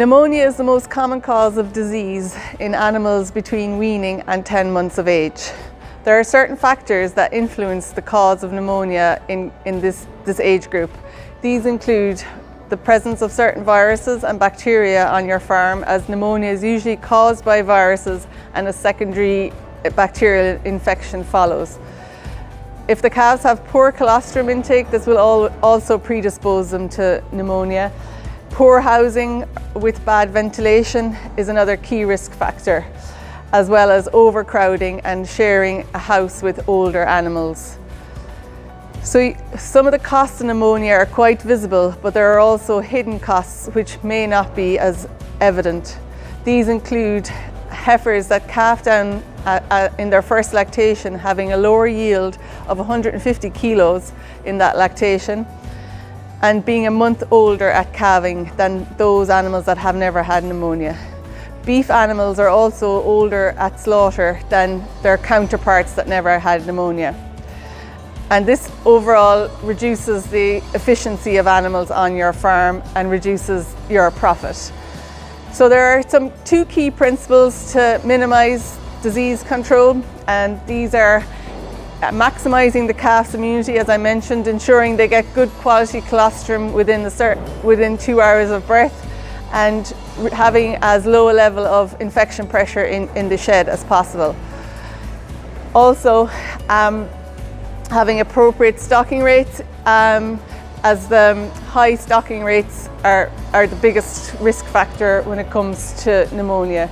Pneumonia is the most common cause of disease in animals between weaning and 10 months of age. There are certain factors that influence the cause of pneumonia in this age group. These include the presence of certain viruses and bacteria on your farm, as pneumonia is usually caused by viruses and a secondary bacterial infection follows. If the calves have poor colostrum intake, this will also predispose them to pneumonia. Poor housing with bad ventilation is another key risk factor, as well as overcrowding and sharing a house with older animals. So some of the costs of pneumonia are quite visible, but there are also hidden costs which may not be as evident. These include heifers that calf down in their first lactation having a lower yield of 150 kilos in that lactation, and being a month older at calving than those animals that have never had pneumonia. Beef animals are also older at slaughter than their counterparts that never had pneumonia. And this overall reduces the efficiency of animals on your farm and reduces your profit. So there are two key principles to minimise disease control, and these are maximising the calf's immunity, as I mentioned, ensuring they get good quality colostrum within 2 hours of birth, and having as low a level of infection pressure in the shed as possible. Also, having appropriate stocking rates, as the high stocking rates are the biggest risk factor when it comes to pneumonia.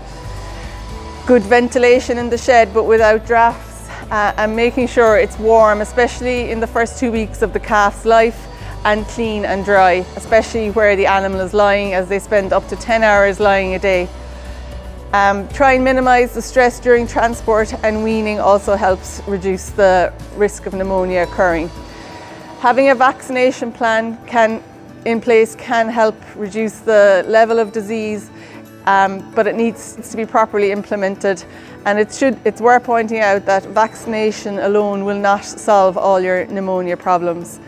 Good ventilation in the shed, but without drafts, and making sure it's warm, especially in the first 2 weeks of the calf's life, and clean and dry, especially where the animal is lying, as they spend up to 10 hours lying a day. Try and minimise the stress during transport, and weaning also helps reduce the risk of pneumonia occurring. Having a vaccination plan in place can help reduce the level of disease, but it needs to be properly implemented, and it's worth pointing out that vaccination alone will not solve all your pneumonia problems.